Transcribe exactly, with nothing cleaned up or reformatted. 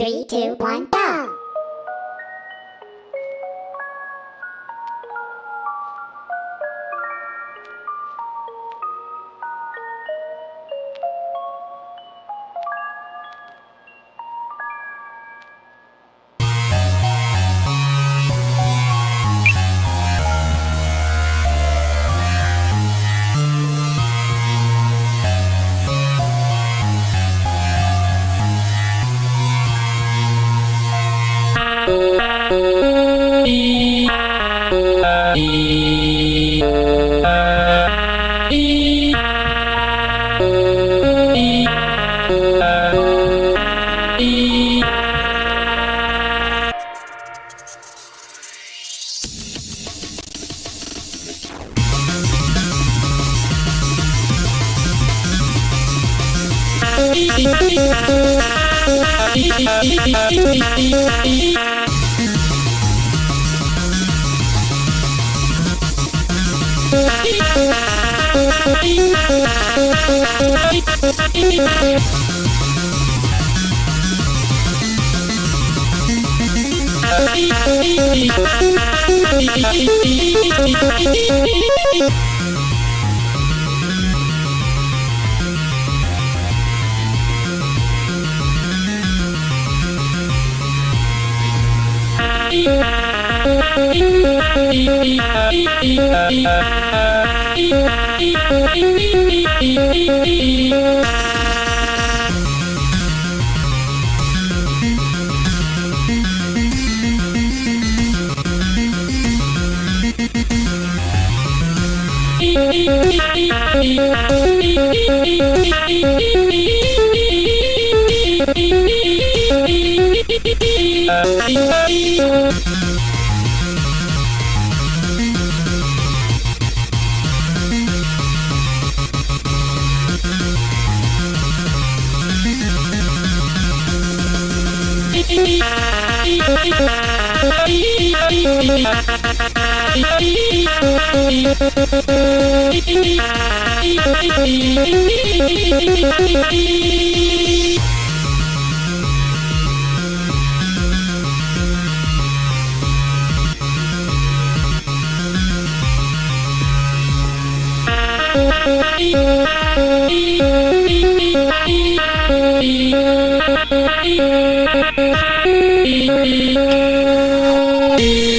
Three, two, one, go! Thank you.